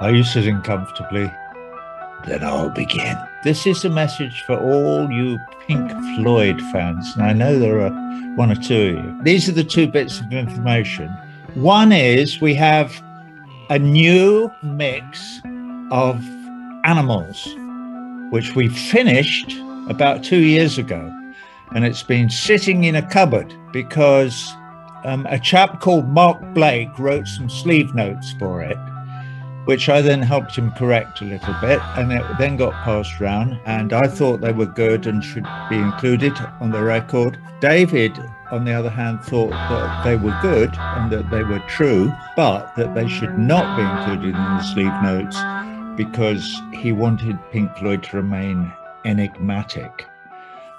Are you sitting comfortably? Then I'll begin. This is a message for all you Pink Floyd fans, and I know there are one or two of you. These are the two bits of information. One is we have a new mix of Animals, which we finished about 2 years ago, and it's been sitting in a cupboard because a chap called Mark Blake wrote some sleeve notes for it, which I then helped him correct a little bit, and it then got passed round, and I thought they were good and should be included on the record. David, on the other hand, thought that they were good and that they were true, but that they should not be included in the sleeve notes because he wanted Pink Floyd to remain enigmatic.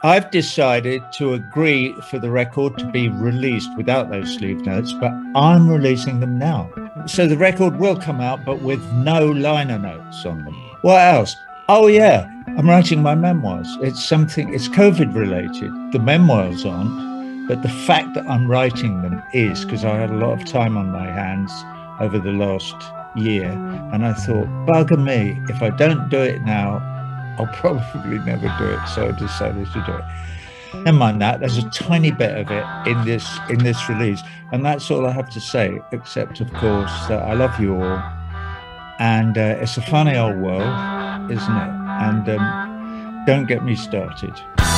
I've decided to agree for the record to be released without those sleeve notes, but I'm releasing them now. So the record will come out, but with no liner notes on them. What else? Oh yeah, I'm writing my memoirs. It's COVID related. The memoirs aren't, but the fact that I'm writing them is, because I had a lot of time on my hands over the last year, and I thought, bugger me, if I don't do it now, I'll probably never do it, so I decided to do it. Never mind that, there's a tiny bit of it in this release, and that's all I have to say, except of course that I love you all, and it's a funny old world, isn't it? And don't get me started.